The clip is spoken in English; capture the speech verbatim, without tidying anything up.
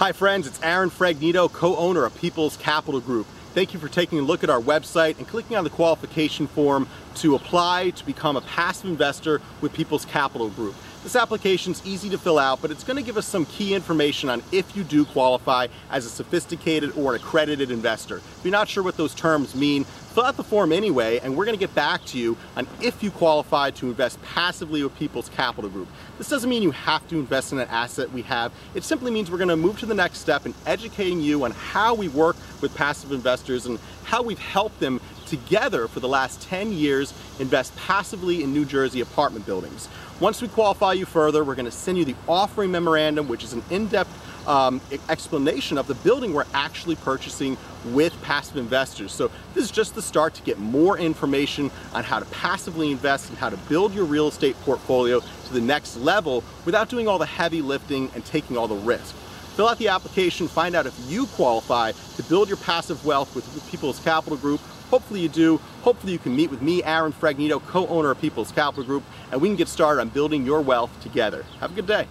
Hi friends, it's Aaron Fragnito, co-owner of People's Capital Group. Thank you for taking a look at our website and clicking on the qualification form to apply to become a passive investor with People's Capital Group. This application's easy to fill out, but it's going to give us some key information on if you do qualify as a sophisticated or an accredited investor. If you're not sure what those terms mean, fill out the form anyway, and we're going to get back to you on if you qualify to invest passively with People's Capital Group. This doesn't mean you have to invest in an asset we have. It simply means we're going to move to the next step in educating you on how we work with passive investors and how we've helped them together for the last ten years invest passively in New Jersey apartment buildings. Once we qualify you further, we're going to send you the offering memorandum, which is an in-depth um, explanation of the building we're actually purchasing with passive investors. So this is just the start to get more information on how to passively invest and how to build your real estate portfolio to the next level without doing all the heavy lifting and taking all the risk. Fill out the application, find out if you qualify to build your passive wealth with People's Capital Group. Hopefully you do. Hopefully you can meet with me, Aaron Fragnito, co-owner of People's Capital Group, and we can get started on building your wealth together. Have a good day.